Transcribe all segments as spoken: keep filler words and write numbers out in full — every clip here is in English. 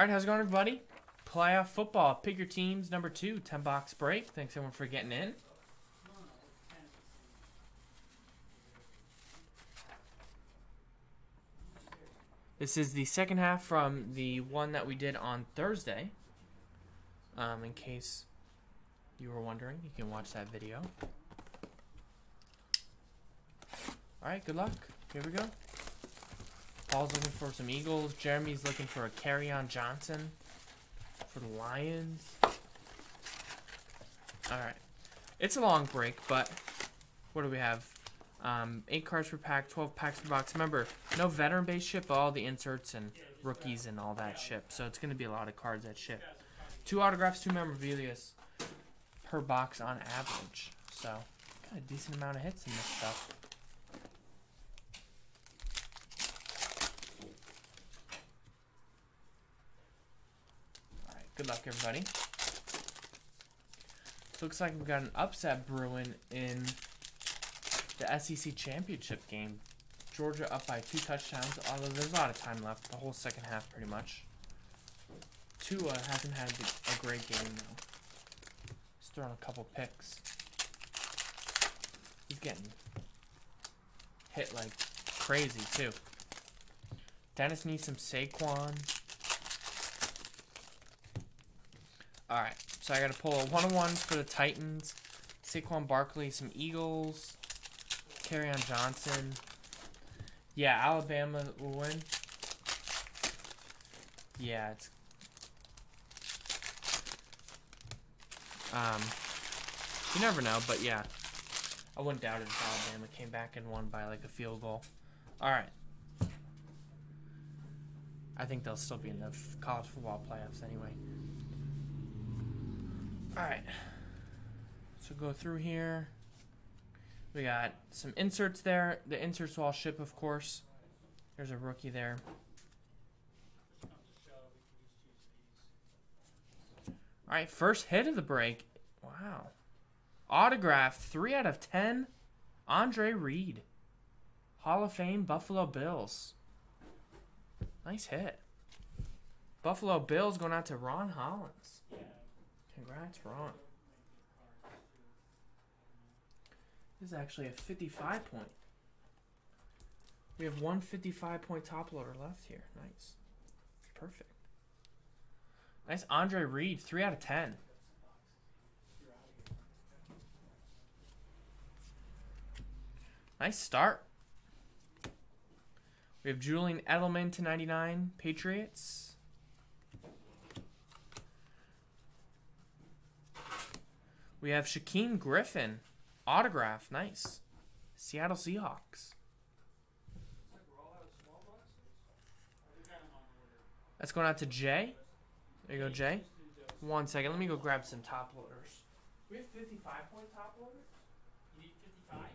All right, how's it going, everybody? Playoff football. Pick your teams. Number two, ten box break. Thanks, everyone, for getting in. This is the second half from the one that we did on Thursday. Um, in case you were wondering, you can watch that video. All right, good luck. Here we go. Paul's looking for some Eagles. Jeremy's looking for a Kerryon Johnson for the Lions. All right. It's a long break, but what do we have? Um, eight cards per pack, twelve packs per box. Remember, no veteran-based ship, but all the inserts and rookies and all that ship. So it's going to be a lot of cards that ship. Two autographs, two memorabilia per box on average. So got a decent amount of hits in this stuff. All right, good luck, everybody. This looks like we've got an upset brewing in the S E C championship game. Georgia up by two touchdowns, although there's a lot of time left, the whole second half pretty much. Tua hasn't had a great game though. He's throwing a couple picks. He's getting hit like crazy too. Dennis needs some Saquon. Alright, so I gotta pull a one-on-ones for the Titans. Saquon Barkley, some Eagles. Kerryon Johnson. Yeah, Alabama will win. Yeah, it's um you never know, but yeah. I wouldn't doubt it if Alabama came back and won by like a field goal. Alright. I think they'll still be in the college football playoffs anyway. Alright. So go through here. We got some inserts there. The inserts will all ship, of course. There's a rookie there. All right, first hit of the break. Wow. Autographed, three out of ten. Andre Reed. Hall of Fame, Buffalo Bills. Nice hit. Buffalo Bills going out to Ron Hollins. Congrats, Ron. This is actually a fifty-five point. We have one fifty-five point top loader left here. Nice. Perfect. Nice Andre Reed, three out of ten. Nice start. We have Julian Edelman to ninety-nine, Patriots. We have Shaquem Griffin. Autograph, nice. Seattle Seahawks. That's going out to Jay. There you go, Jay. One second, let me go grab some top loaders. We have fifty-five point top loaders? You need fifty-fives?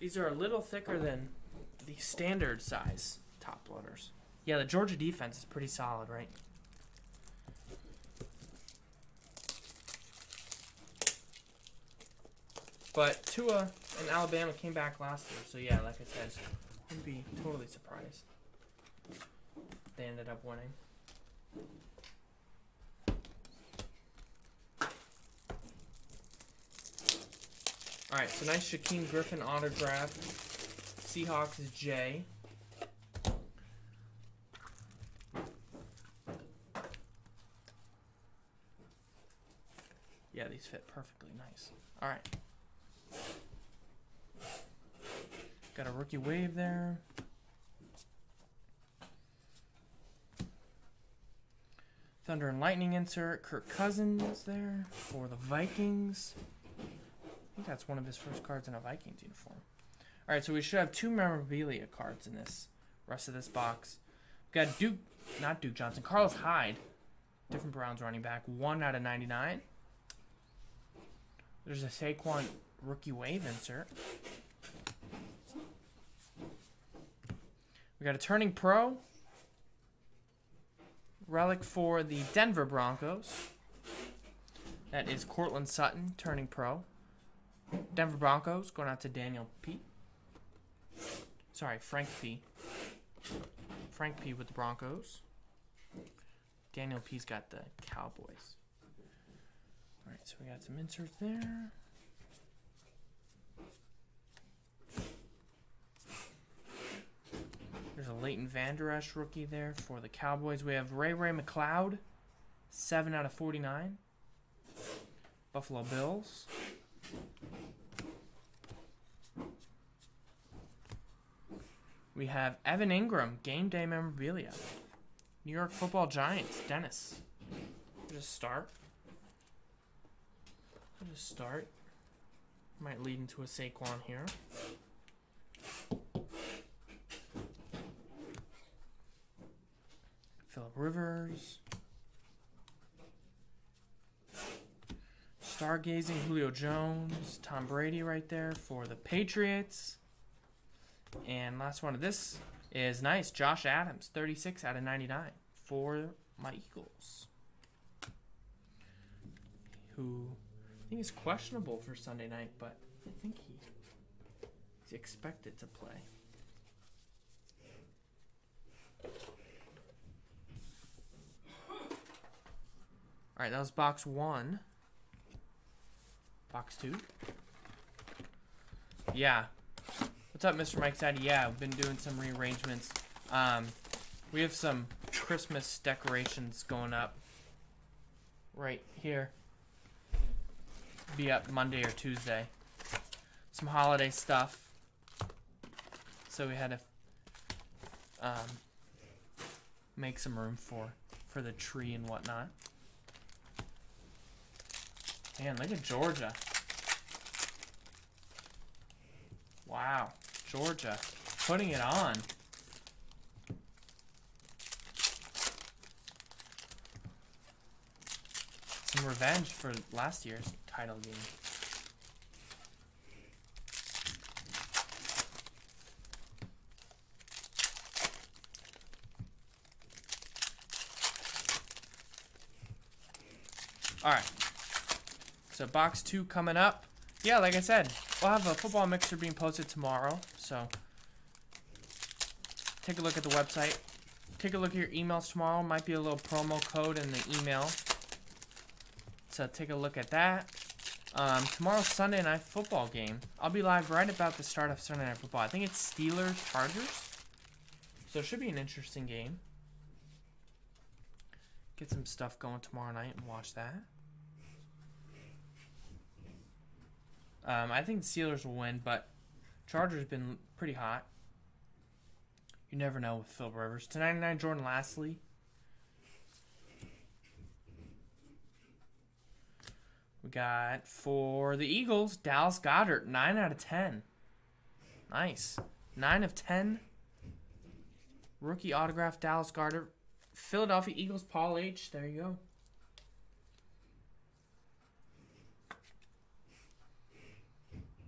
These are a little thicker than the standard size top loaders. Yeah, the Georgia defense is pretty solid, right? But Tua and Alabama came back last year, so yeah, like I said, wouldn't be totally surprised. They ended up winning. All right, so nice Shaquem Griffin autograph. Seahawks is Jay. Yeah, these fit perfectly. Nice. All right. Got a rookie wave there. Thunder and Lightning insert. Kirk Cousins there for the Vikings. I think that's one of his first cards in a Vikings uniform. All right, so we should have two memorabilia cards in this rest of this box. We've got Duke, not Duke Johnson, Carlos Hyde, different Browns running back, one out of ninety-nine. There's a Saquon rookie wave insert. We got a Turning Pro relic for the Denver Broncos. That is Courtland Sutton turning pro. Denver Broncos going out to Daniel P. Sorry, Frank P. Frank P with the Broncos. Daniel P's got the Cowboys. All right, so we got some inserts there. There's a Leighton Van Der Esch rookie there for the Cowboys. We have Ray Ray McCloud, seven out of forty-nine. Buffalo Bills. We have Evan Ingram, game day memorabilia. New York Football Giants, Dennis. I'll just start. I'll just start. Might lead into a Saquon here. Phillip Rivers. Stargazing Julio Jones. Tom Brady right there for the Patriots. And last one of this is nice. Josh Adams, thirty-six out of ninety-nine for my Eagles. Who I think is questionable for Sunday night, but I think he he's expected to play. All right, that was box one. Box two. Yeah. What's up, Mister Mike Zaddy? Yeah, I've been doing some rearrangements. Um, we have some Christmas decorations going up right here. Be up Monday or Tuesday. Some holiday stuff. So we had to um, make some room for, for the tree and whatnot. Man, look at Georgia. Wow. Georgia, putting it on. Some revenge for last year's title game. All right. So box two coming up. Yeah, like I said, we'll have a football mixer being posted tomorrow, so take a look at the website. Take a look at your emails tomorrow. Might be a little promo code in the email, so take a look at that. Um, tomorrow's Sunday Night Football game. I'll be live right about the start of Sunday Night Football. I think it's Steelers-Chargers, so it should be an interesting game. Get some stuff going tomorrow night and watch that. Um, I think the Steelers will win, but Chargers been pretty hot. You never know with Phillip Rivers. two ninety-nine Jordan Lasley. We got for the Eagles, Dallas Goedert, nine out of ten. Nice. nine of ten. Rookie autograph, Dallas Goedert. Philadelphia Eagles, Paul H. There you go.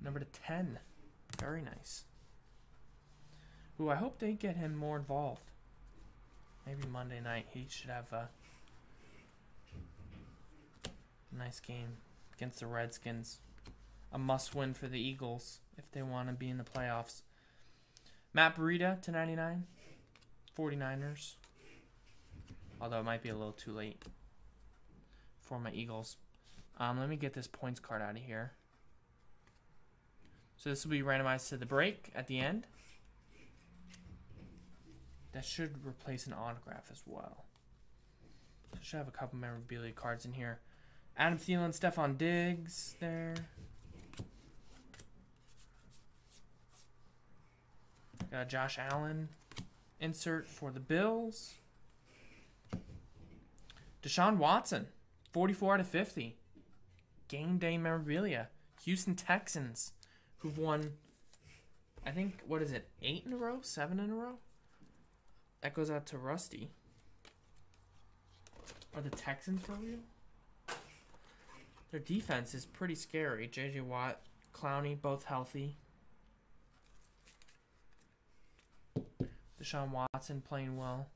Number to ten. Very nice. Ooh, I hope they get him more involved. Maybe Monday night he should have a nice game against the Redskins. A must-win for the Eagles if they want to be in the playoffs. Matt Breida to ninety-nine. forty-niners. Although it might be a little too late for my Eagles. Um, let me get this points card out of here. So this will be randomized to the break at the end. That should replace an autograph as well. So I should have a couple memorabilia cards in here. Adam Thielen, Stephon Diggs there. Got a Josh Allen insert for the Bills. Deshaun Watson, forty-four out of fifty. Game day memorabilia. Houston Texans. Who've won, I think, what is it, eight in a row? Seven in a row? That goes out to Rusty. Are the Texans for real? Their defense is pretty scary. J J Watt, Clowney, both healthy. Deshaun Watson playing well.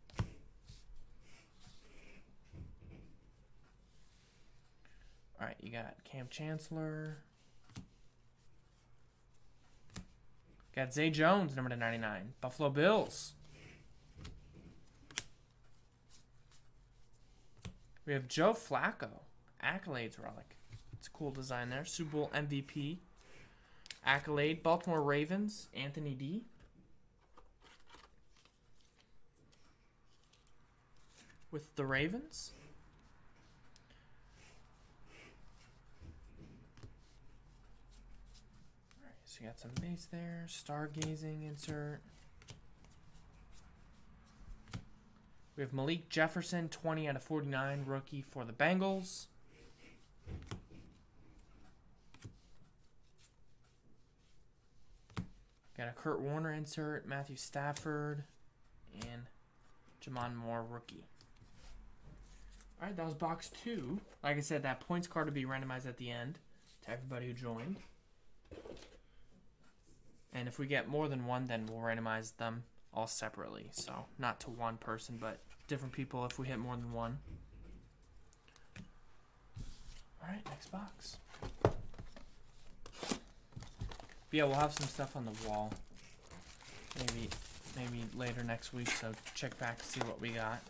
All right, got? You got Cam Chancellor. Got Zay Jones, number to ninety-nine. Buffalo Bills. We have Joe Flacco. Accolades relic. It's a cool design there. Super Bowl M V P. Accolade. Baltimore Ravens. Anthony D. With the Ravens. Alright, so you got some base there. Stargazing insert. We have Malik Jefferson, twenty out of forty-nine, rookie for the Bengals. Got a Kurt Warner insert, Matthew Stafford, and Jamon Moore, rookie. All right, that was box two. Like I said, that points card will be randomized at the end to everybody who joined. And if we get more than one, then we'll randomize them all separately. So not to one person, but different people if we hit more than one. All right, next box. But yeah, we'll have some stuff on the wall. Maybe, maybe later next week, so check back to see what we got.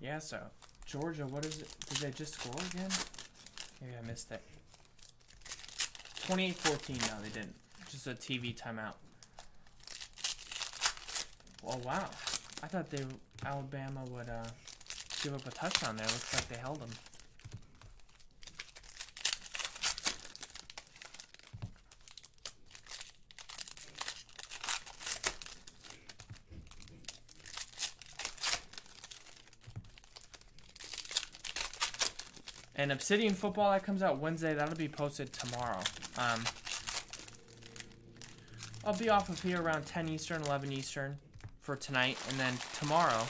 Yeah, so, Georgia, what is it? Did they just score again? Maybe I missed it. twenty-eight fourteen, no, they didn't. Just a T V timeout. Oh, wow. I thought they Alabama would uh, give up a touchdown there. Looks like they held them. And Obsidian Football, that comes out Wednesday. That'll be posted tomorrow. Um, I'll be off of here around ten Eastern, eleven Eastern for tonight. And then tomorrow,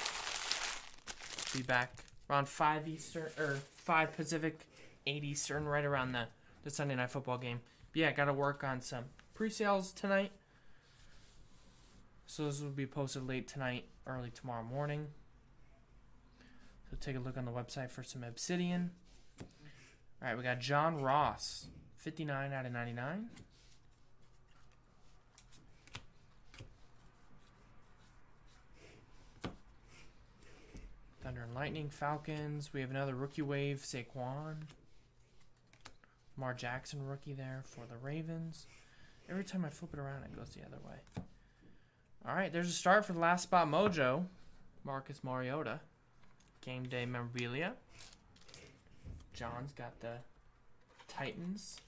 be back around five Eastern, or five Pacific, eight Eastern, right around the, the Sunday Night Football game. But yeah, got to work on some pre-sales tonight. So this will be posted late tonight, early tomorrow morning. So take a look on the website for some Obsidian. All right, we got John Ross, fifty-nine out of ninety-nine. Thunder and Lightning, Falcons. We have another rookie wave, Saquon. Lamar Jackson, rookie there for the Ravens. Every time I flip it around, it goes the other way. All right, there's a start for the last spot mojo. Marcus Mariota, game day memorabilia. John's got the Titans.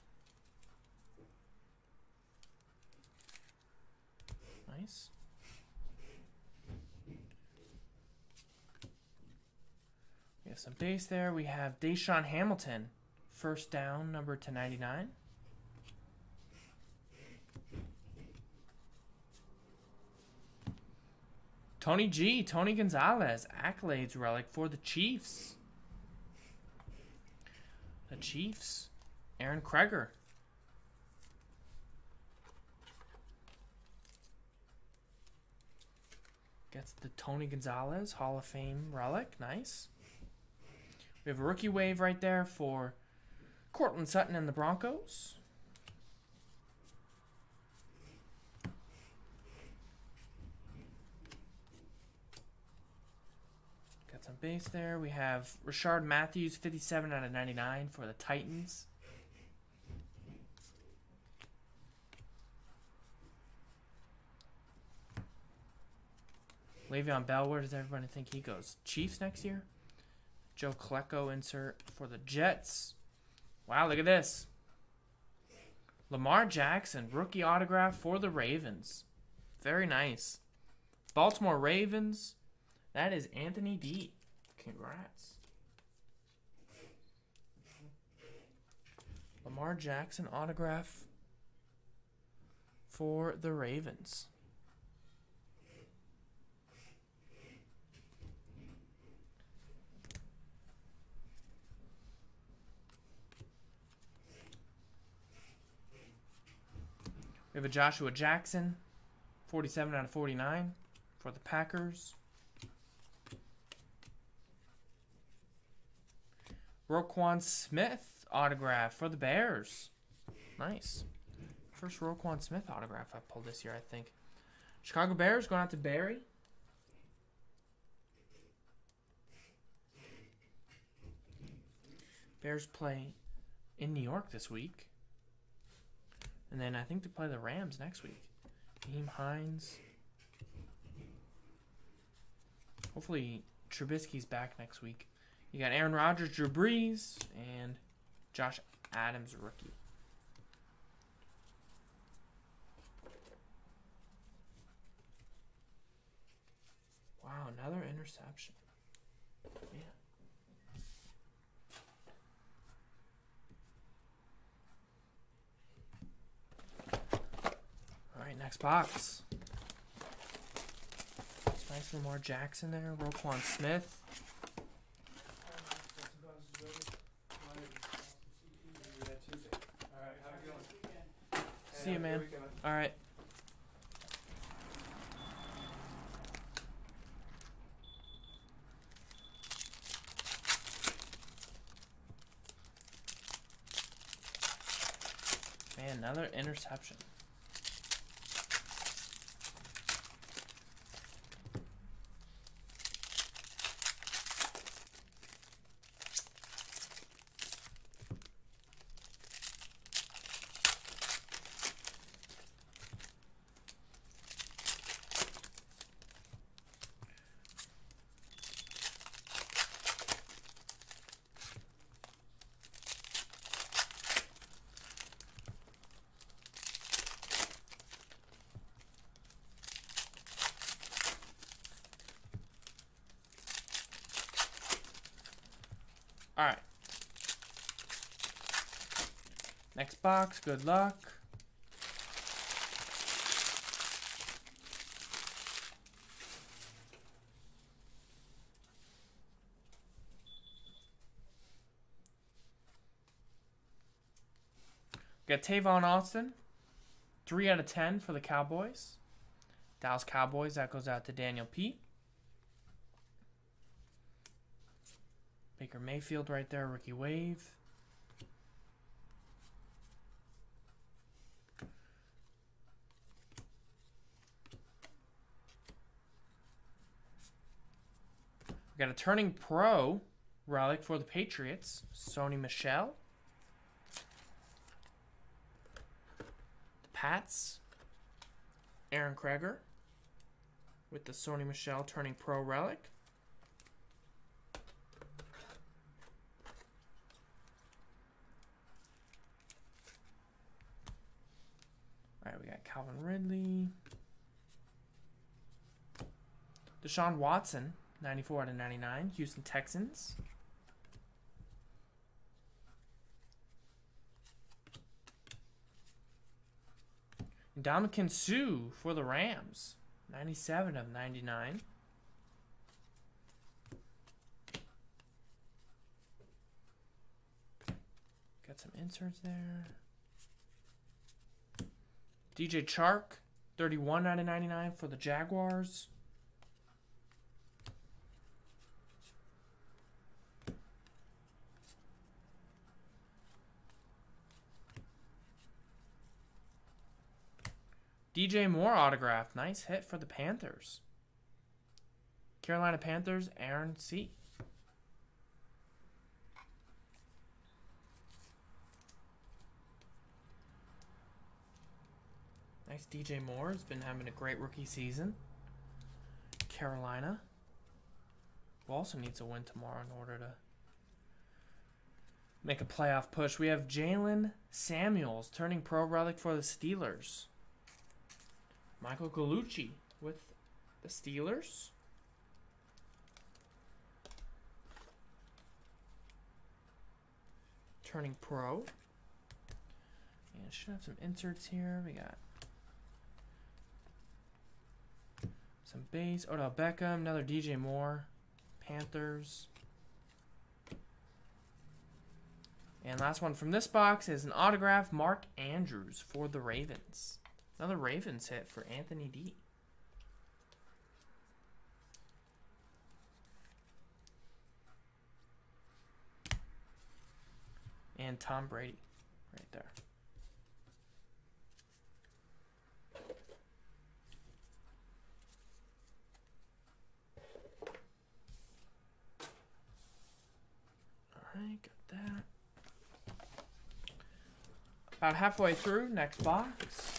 Nice. We have some base there. We have DaeSean Hamilton. First down, number to ninety-nine. Tony G, Tony Gonzalez. Accolades relic for the Chiefs. The Chiefs, Aaron Kreger. Gets the Tony Gonzalez Hall of Fame relic. Nice. We have a rookie wave right there for Courtland Sutton and the Broncos. Some base there. We have Rashard Matthews, fifty-seven out of ninety-nine for the Titans. Le'Veon Bell, where does everybody think he goes? Chiefs next year? Joe Klecko insert for the Jets. Wow, look at this. Lamar Jackson, rookie autograph for the Ravens. Very nice. Baltimore Ravens. That is Anthony D. Congrats. Lamar Jackson autograph for the Ravens. We have a Joshua Jackson, forty-seven out of forty-nine for the Packers. Roquan Smith autograph for the Bears. Nice. First Roquan Smith autograph I pulled this year, I think. Chicago Bears going out to Barry. Bears play in New York this week. And then I think they play the Rams next week. Naeem Hines. Hopefully Trubisky's back next week. You got Aaron Rodgers, Drew Brees, and Josh Adams, rookie. Wow, another interception. Yeah. All right, next box. It's nice Lamar Jackson there, Roquan Smith. See you, man. All right. Man, another interception. Alright. Next box, good luck. Got Tavon Austin, three out of ten for the Cowboys. Dallas Cowboys, that goes out to Daniel P. Baker Mayfield right there, rookie wave. We got a turning pro relic for the Patriots, Sony Michelle. The Pats, Aaron Kreger with the Sony Michelle turning pro relic. Calvin Ridley. Deshaun Watson, ninety-four out of ninety-nine. Houston Texans. Ndamukong Suh for the Rams, ninety-seven of ninety-nine. Got some inserts there. D J Chark, thirty-one out of ninety-nine for the Jaguars. D J Moore autograph. Nice hit for the Panthers. Carolina Panthers, Aaron C. Nice. D J Moore has been having a great rookie season. Carolina. Who also needs a win tomorrow in order to make a playoff push. We have Jalen Samuels turning pro relic for the Steelers. Michael Gallucci with the Steelers. Turning pro. And should have some inserts here. We got some base. Odell Beckham, another D J Moore, Panthers. And last one from this box is an autograph, Mark Andrews for the Ravens. Another Ravens hit for Anthony D. And Tom Brady right there. All right, got that. About halfway through, next box.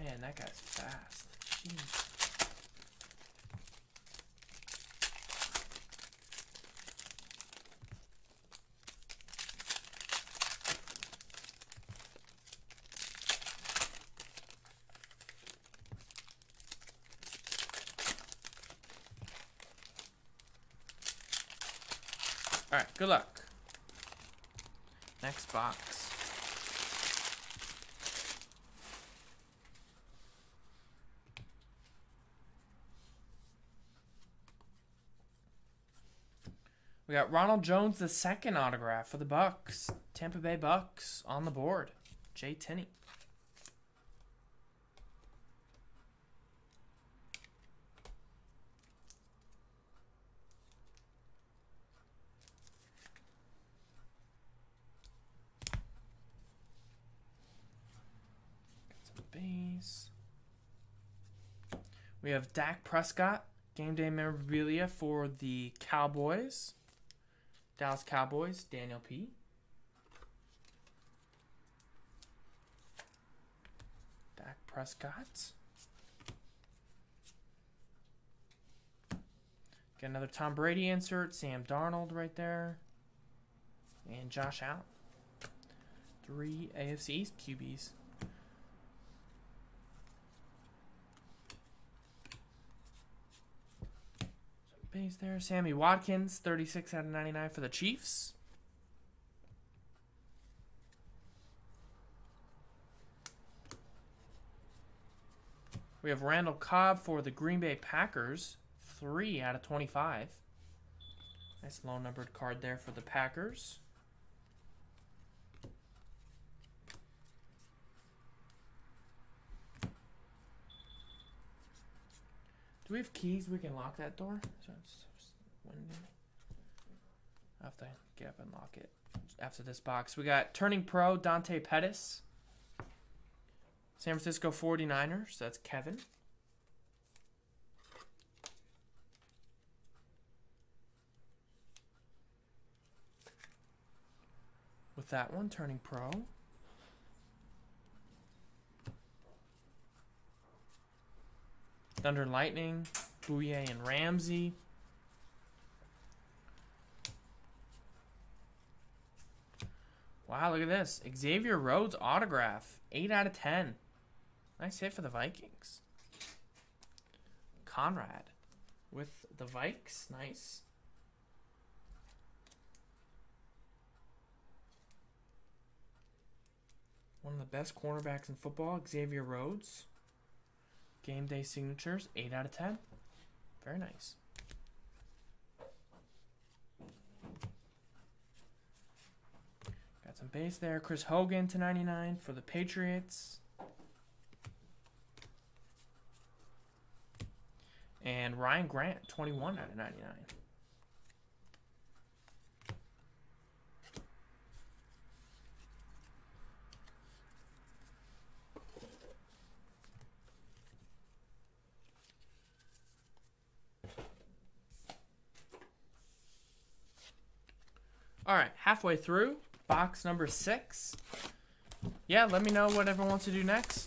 Man, that guy's fast. Jeez. All right, good luck. Next box. We got Ronald Jones, the second autograph for the Bucks. Tampa Bay Bucks on the board. Jay Tinney. Got some base. We have Dak Prescott, game day memorabilia for the Cowboys. Dallas Cowboys, Daniel P. Dak Prescott. Got another Tom Brady insert, Sam Darnold right there. And Josh Allen. Three A F C East Q Bs. Base there. Sammy Watkins, thirty-six out of ninety-nine for the Chiefs. We have Randall Cobb for the Green Bay Packers, three out of twenty-five. Nice low numbered card there for the Packers. Do we have keys? We can lock that door. So it's window. I have to get up and lock it after this box. We got Turning Pro, Dante Pettis. San Francisco forty-niners. That's Kevin. With that one, Turning Pro. Thunder and Lightning, Bouye and Ramsey. Wow, look at this. Xavier Rhodes autograph, eight out of ten. Nice hit for the Vikings. Conrad with the Vikes, nice. One of the best cornerbacks in football, Xavier Rhodes. Game day signatures, eight out of ten. Very nice. Got some base there. Chris Hogan to ninety-nine for the Patriots. And Ryan Grant, twenty-one out of ninety-nine. All right, halfway through box number six. Yeah, let me know what everyone wants to do next.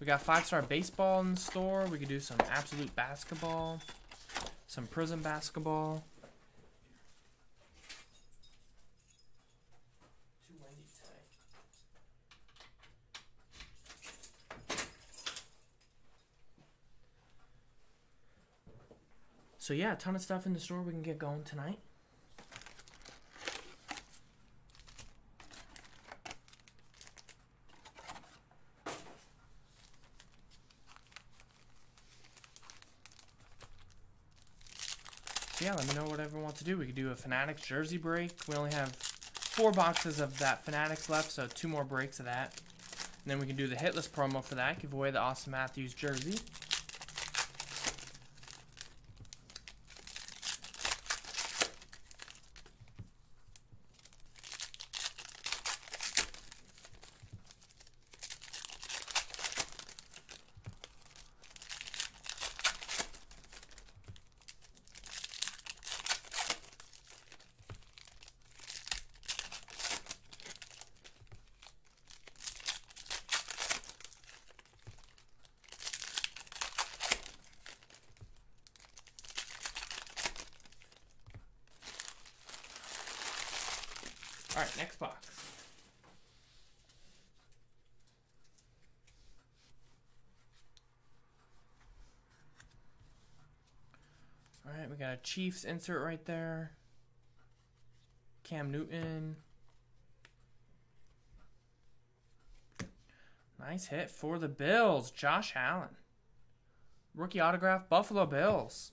We got five-star baseball in the store. We could do some absolute basketball, some prison basketball. So yeah, a ton of stuff in the store we can get going tonight. So yeah, let me know what everyone wants to do. We could do a Fanatics jersey break. We only have four boxes of that Fanatics left, so two more breaks of that. And then we can do the hitless promo for that. Give away the Austin Matthews jersey. All right, next box. All right, we got a Chiefs insert right there. Cam Newton. Nice hit for the Bills, Josh Allen. Rookie autograph, Buffalo Bills.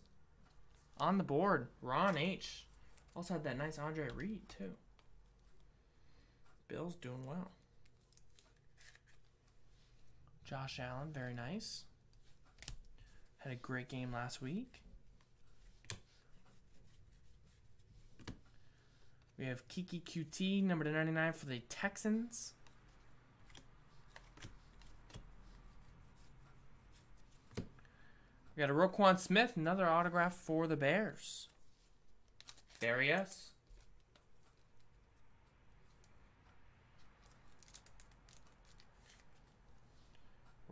On the board, Ron H. Also had that nice Andre Reed, too. Bill's doing well. Josh Allen, very nice. Had a great game last week. We have Kiki Q T, number ninety-nine for the Texans. We got a Roquan Smith, another autograph for the Bears. There he is.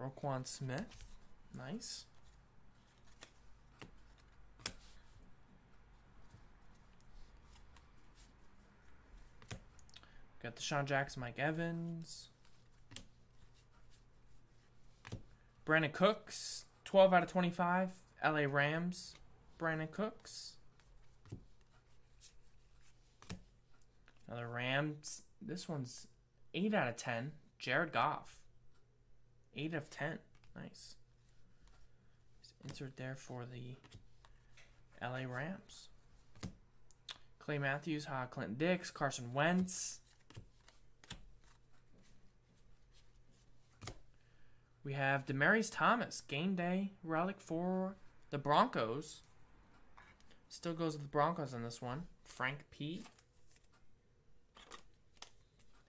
Roquan Smith, nice. Got DaeSean Jackson, Mike Evans. Brandon Cooks, twelve out of twenty-five, L A Rams, Brandon Cooks. Another Rams, this one's eight out of ten, Jared Goff. eight of ten. Nice. Just insert there for the L A Rams. Clay Matthews, Ha, Clinton Dix, Carson Wentz. We have Demaryius Thomas, game day relic for the Broncos. Still goes to the Broncos on this one. Frank P.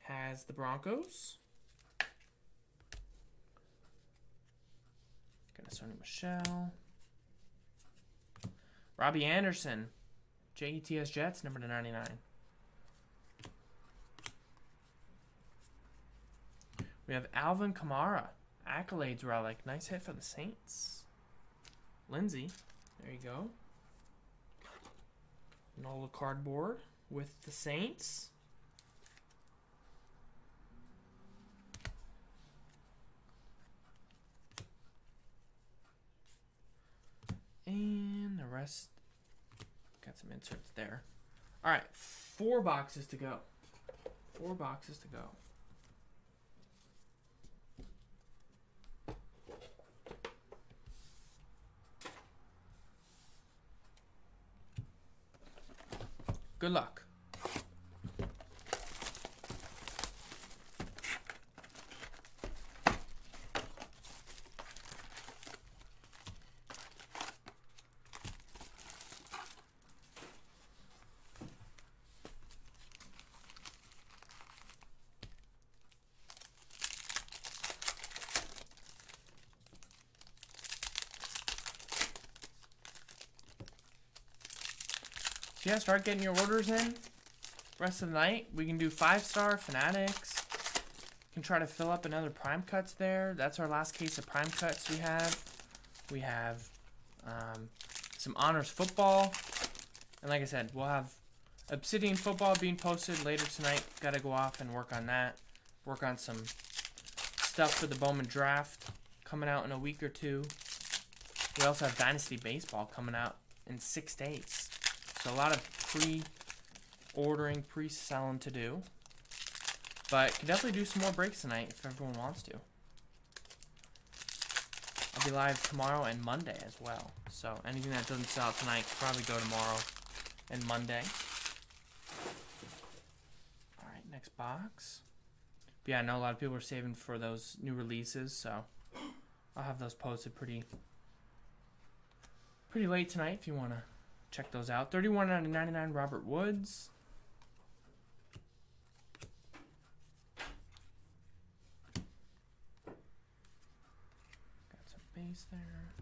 has the Broncos. Got a Sony Michelle. Robbie Anderson. Jets, Jets, number ninety-nine. We have Alvin Kamara. Accolades relic. Nice hit for the Saints. Lindsey. There you go. Nola cardboard with the Saints. And the rest, got some inserts there. All right, four boxes to go. Four boxes to go. Good luck. Yeah, start getting your orders in. Rest of the night, we can do five-star Fanatics. We can try to fill up another prime cuts there. That's our last case of prime cuts we have. We have um, some honors football. And like I said, we'll have Obsidian football being posted later tonight. Got to go off and work on that. Work on some stuff for the Bowman draft coming out in a week or two. We also have Dynasty Baseball coming out in six days. So a lot of pre-ordering, pre-selling to do. But can definitely do some more breaks tonight if everyone wants to. I'll be live tomorrow and Monday as well. So anything that doesn't sell out tonight can probably go tomorrow and Monday. All right, next box. But yeah, I know a lot of people are saving for those new releases, so I'll have those posted pretty pretty late tonight if you want to check those out. thirty-one out of ninety-nine Robert Woods. Got some base there.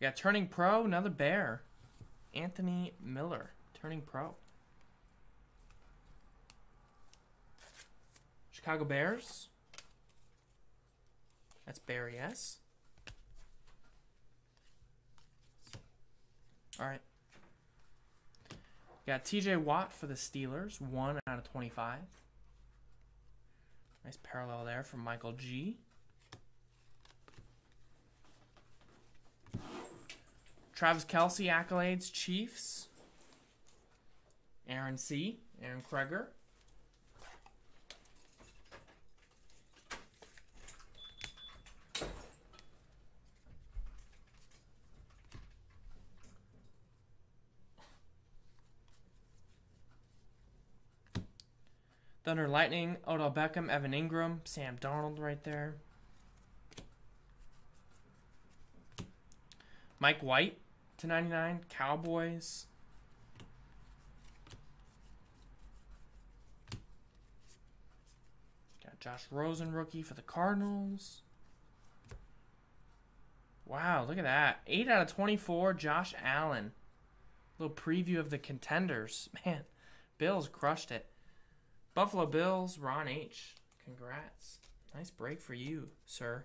Yeah, turning pro, another bear. Anthony Miller, turning pro. Chicago Bears. That's Barry S. All right. Got T J Watt for the Steelers, one out of twenty-five. Nice parallel there from Michael G. Travis Kelce, accolades, Chiefs. Aaron C. Aaron Kreger. Thunder Lightning, Odell Beckham, Evan Ingram, Sam Darnold right there. Mike White to ninety-nine, Cowboys. Got Josh Rosen, rookie for the Cardinals. Wow, look at that. eight out of twenty-four, Josh Allen. Little preview of the contenders. Man, Bills crushed it. Buffalo Bills, Ron H. Congrats. Nice break for you, sir.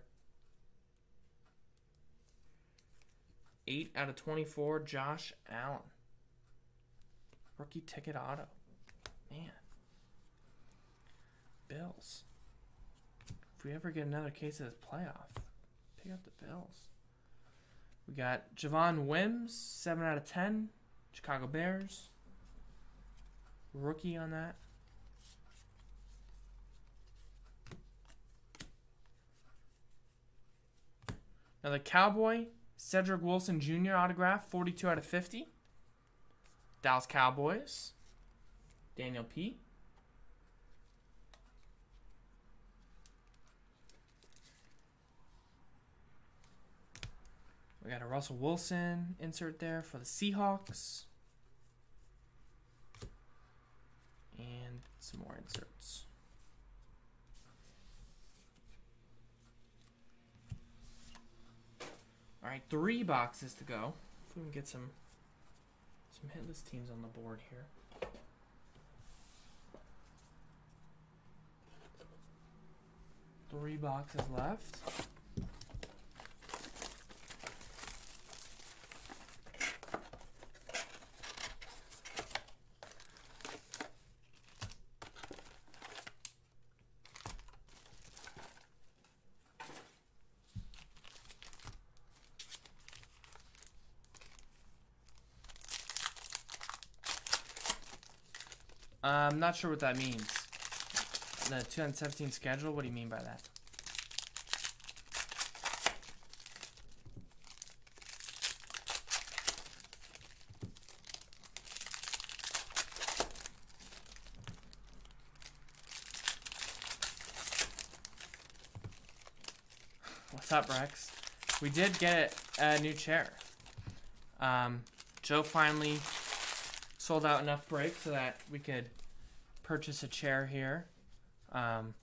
eight out of twenty-four, Josh Allen. Rookie ticket auto. Man. Bills. If we ever get another case of this playoff, pick up the Bills. We got Javon Wims, seven out of ten, Chicago Bears. Rookie on that. Now the Cowboy, Cedric Wilson Junior autograph, forty-two out of fifty. Dallas Cowboys, Daniel P. We got a Russell Wilson insert there for the Seahawks. And some more inserts. All right, three boxes to go. If we can get some some hitless teams on the board here. Three boxes left. Uh, I'm not sure what that means. The two thousand seventeen schedule, what do you mean by that? What's up, Rex? We did get a new chair. Um, Joe finally sold out enough breaks so that we could purchase a chair here. Um,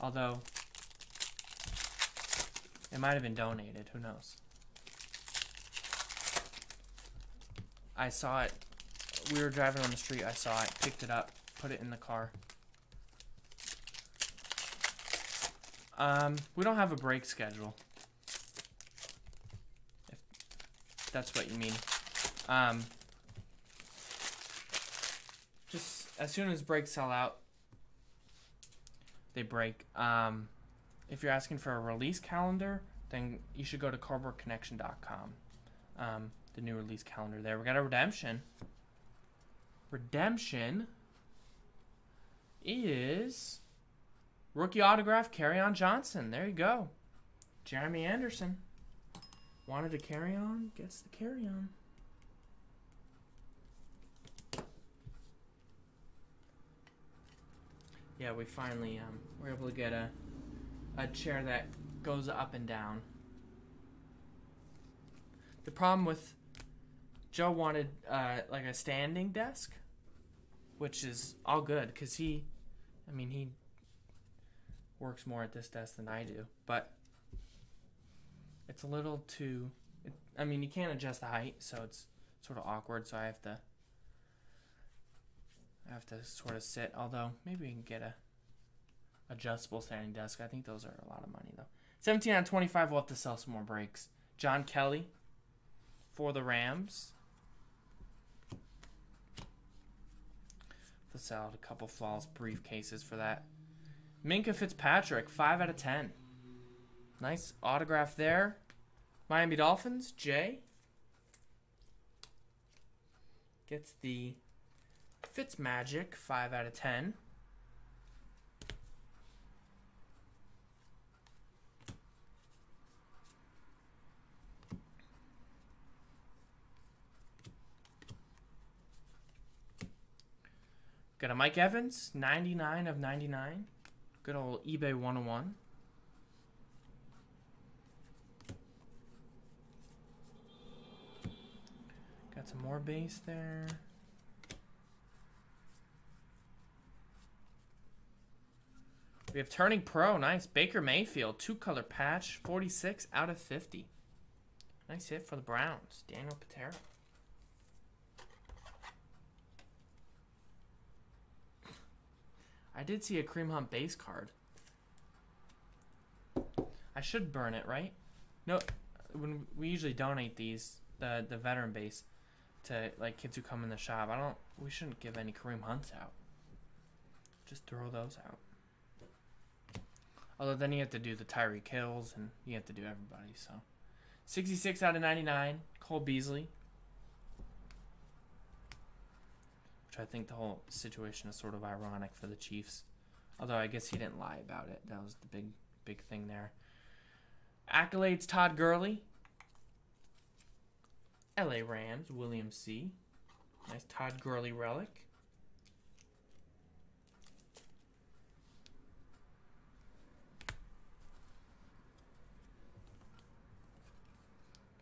although it might have been donated, who knows. I saw it. We were driving on the street. I saw it, picked it up, put it in the car. Um, we don't have a break schedule, if that's what you mean. Um, just as soon as breaks sell out, they break. Um, if you're asking for a release calendar, then you should go to cardboard connection dot com. Um, the new release calendar there. We got a redemption. Redemption is rookie autograph Kerryon Johnson. There you go. Jeremy Anderson wanted to carry on, gets the carry on. Yeah, we finally um, were able to get a a chair that goes up and down. The problem with Joe wanted uh, like a standing desk, which is all good because he, I mean, he works more at this desk than I do, but it's a little too, it, I mean, you can't adjust the height, so it's sort of awkward, so I have to, I have to sort of sit, although maybe we can get a adjustable standing desk. I think those are a lot of money, though. seventeen out of twenty-five, we'll have to sell some more breaks. John Kelly for the Rams. Let's sell out a couple flaws briefcases for that. Minkah Fitzpatrick, five out of ten. Nice autograph there. Miami Dolphins, Jay. Gets the Fitzmagic, five out of ten. Got a Mike Evans, ninety-nine of ninety-nine. Good old eBay one oh one. Got some more base there. We have Turning Pro, nice. Baker Mayfield, two-color patch, forty-six out of fifty. Nice hit for the Browns. Daniel Patera. I did see a Cream Hump base card. I should burn it, right? No, when we usually donate these, the the veteran base, to like kids who come in the shop. I don't. We shouldn't give any Kareem Hunts out. Just throw those out. Although then you have to do the Tyreek Hills and you have to do everybody. So, sixty-six out of ninety-nine. Cole Beasley. I think the whole situation is sort of ironic for the Chiefs. Although I guess he didn't lie about it. That was the big, big thing there. Accolades, Todd Gurley. L A Rams, William C. Nice Todd Gurley relic.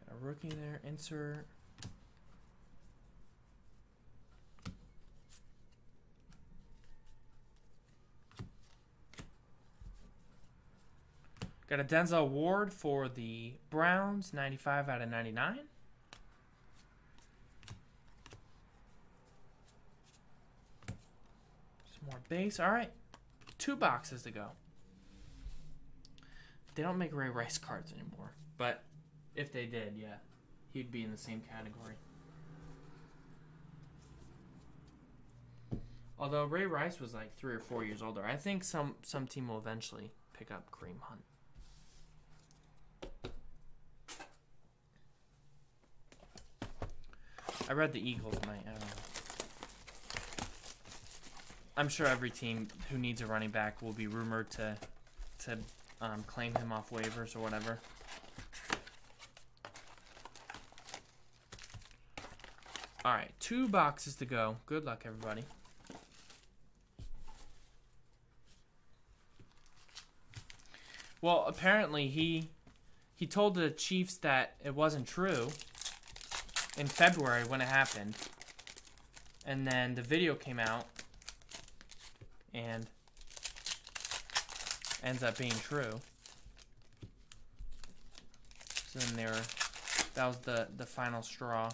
Got a rookie there. Insert. Got a Denzel Ward for the Browns, ninety-five out of ninety-nine. Some more base. All right, two boxes to go. They don't make Ray Rice cards anymore, but if they did, yeah, he'd be in the same category. Although Ray Rice was like three or four years older. I think some, some team will eventually pick up Kareem Hunt. I read the Eagles might. I don't know. I'm sure every team who needs a running back will be rumored to to um, claim him off waivers or whatever. All right, two boxes to go. Good luck, everybody. Well, apparently he he told the Chiefs that it wasn't true. In February when it happened, and then the video came out and ends up being true. So then they were, that was the the final straw.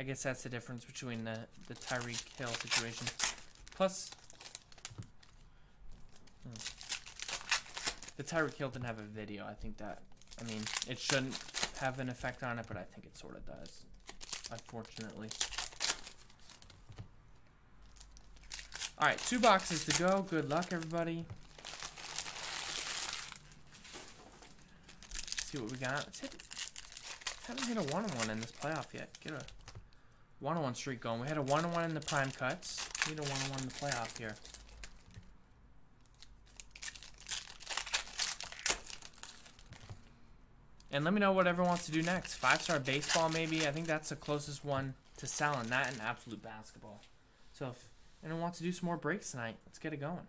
I guess that's the difference between the, the Tyreek Hill situation. Plus, hmm. the Tyreek Hill didn't have a video. I think that, I mean, it shouldn't have an effect on it, but I think it sort of does, unfortunately. All right, two boxes to go. Good luck, everybody. Let's see what we got. Let's hit it. Haven't hit a one on one in this playoff yet. Get a one on one streak going. We had a one on one in the prime cuts. Need a one on one in the playoff here. And let me know what everyone wants to do next. Five-star baseball, maybe. I think that's the closest one to selling. That and absolute basketball. So if anyone wants to do some more breaks tonight, let's get it going.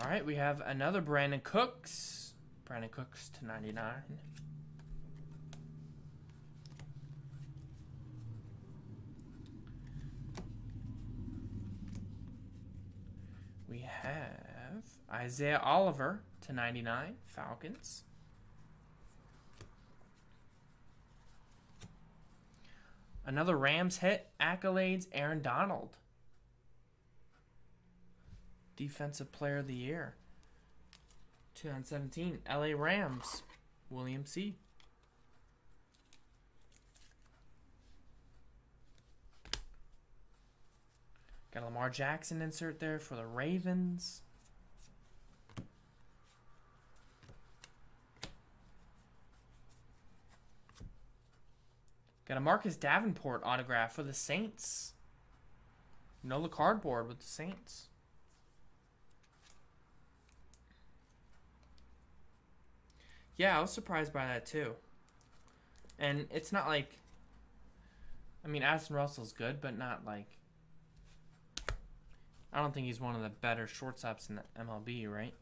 All right, we have another Brandon Cooks. Brandon Cooks to ninety-nine. We have Isaiah Oliver to ninety-nine, Falcons. Another Rams hit, accolades, Aaron Donald. Defensive Player of the Year. two thousand seventeen, L A Rams, William C. Got a Lamar Jackson insert there for the Ravens. Got a Marcus Davenport autograph for the Saints. Nola cardboard with the Saints. Yeah, I was surprised by that too. And it's not like, I mean, Addison Russell's good, but not like, I don't think he's one of the better shortstops in the M L B, right?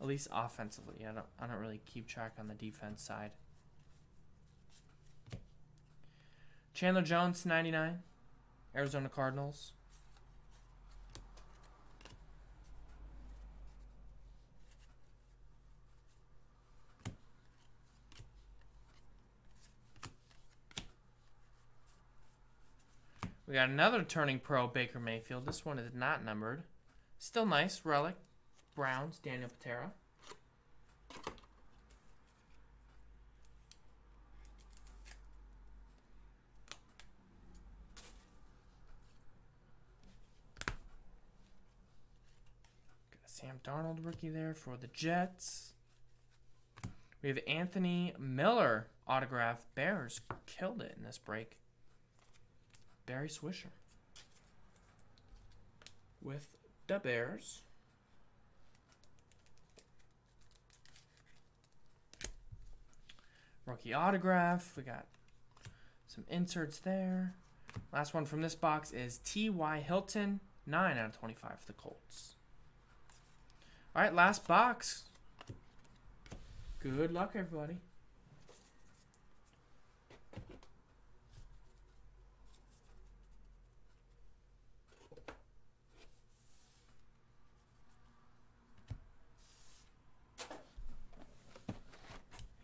At least offensively. I don't I don't really keep track on the defense side. Chandler Jones to ninety-nine. Arizona Cardinals. We got another turning pro Baker Mayfield. This one is not numbered. Still nice. Relic. Browns. Daniel Patera. Got a Sam Darnold rookie there for the Jets. We have Anthony Miller autograph. Bears killed it in this break. Barry Swisher with the Bears. Rookie autograph. We got some inserts there. Last one from this box is T Y Hilton, nine out of twenty-five for the Colts. All right, last box. Good luck, everybody.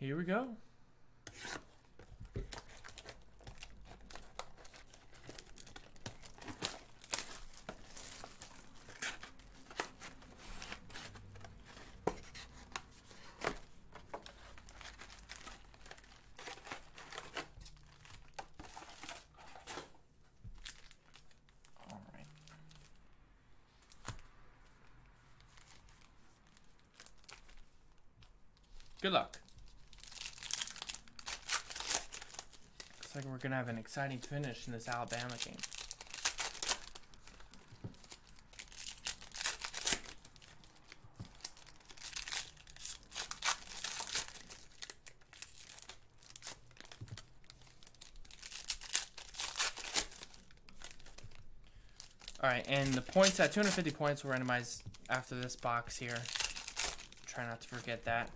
Here we go. Looks like we're going to have an exciting finish in this Alabama game. All right, and the points at two hundred fifty points will randomize after this box here. Try not to forget that.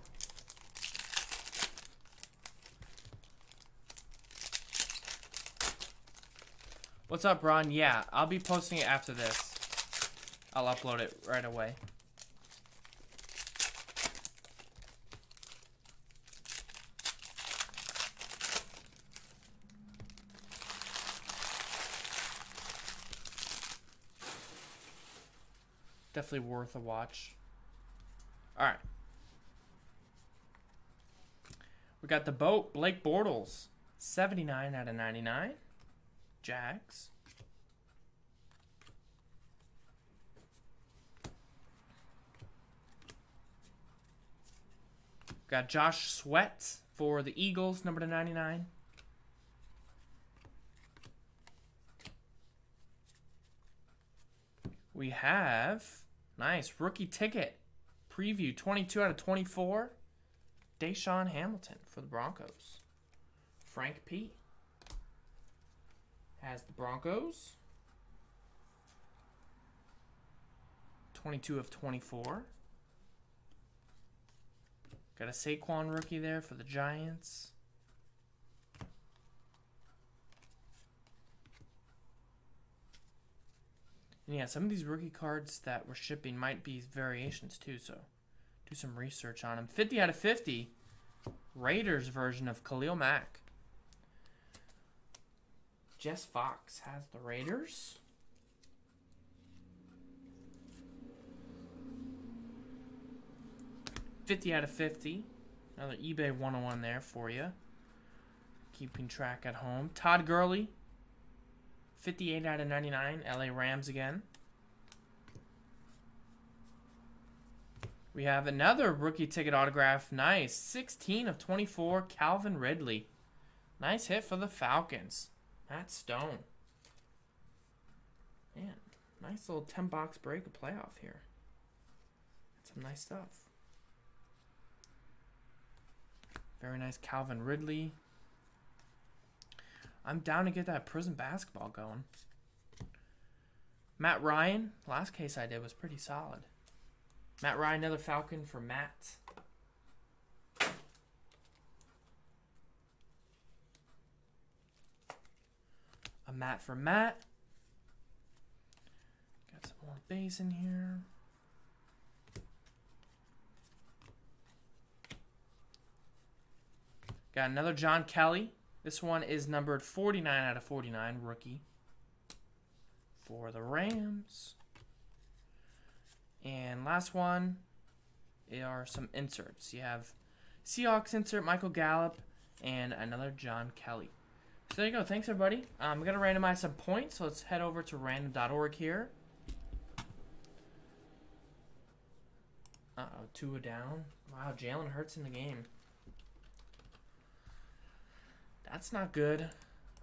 What's up, Ron? Yeah, I'll be posting it after this. I'll upload it right away. definitely worth a watch. All right. We got the boat, Blake Bortles, seventy-nine out of ninety-nine. Jags. Got Josh Sweat for the Eagles, number to ninety-nine. We have, nice, rookie ticket. Preview, twenty-two out of twenty-four. DaeSean Hamilton for the Broncos. Frank P. has the Broncos. twenty-two of twenty-four. Got a Saquon rookie there for the Giants. And yeah, some of these rookie cards that we're shipping might be variations too, so do some research on them. fifty out of fifty, Raiders version of Khalil Mack. Jess Fox has the Raiders. fifty out of fifty. Another eBay one oh one there for you. Keeping track at home. Todd Gurley. fifty-eight out of ninety-nine. L A Rams again. We have another rookie ticket autograph. Nice. sixteen of twenty-four. Calvin Ridley. Nice hit for the Falcons. Matt Stone. Man, nice little ten box break of playoff here. That's some nice stuff. Very nice Calvin Ridley. I'm down to get that prison basketball going. Matt Ryan. Last case I did was pretty solid. Matt Ryan, another Falcon for Matt. A Matt for Matt. Got some more bays in here. Got another John Kelly. This one is numbered forty-nine out of forty-nine, rookie for the Rams. And last one are some inserts. You have Seahawks insert, Michael Gallup, and another John Kelly. So there you go. Thanks, everybody. I'm going to randomize some points, so let's head over to random dot org here. Uh-oh, Tua down. Wow, Jalen Hurts in the game. That's not good.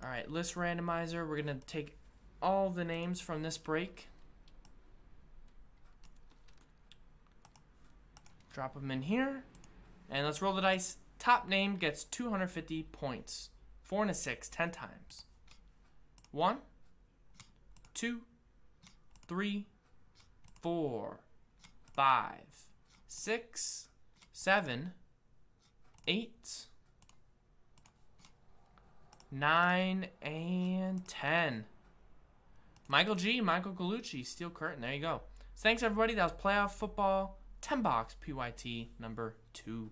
All right, list randomizer. We're going to take all the names from this break. Drop them in here. And let's roll the dice. Top name gets two hundred fifty points. Four and a six, ten times. One, two, three, four, five, six, seven, eight, nine and ten. Michael G, Michael Gallucci, Steel Curtain. There you go. So thanks, everybody. That was Playoff Football ten box P Y T number two.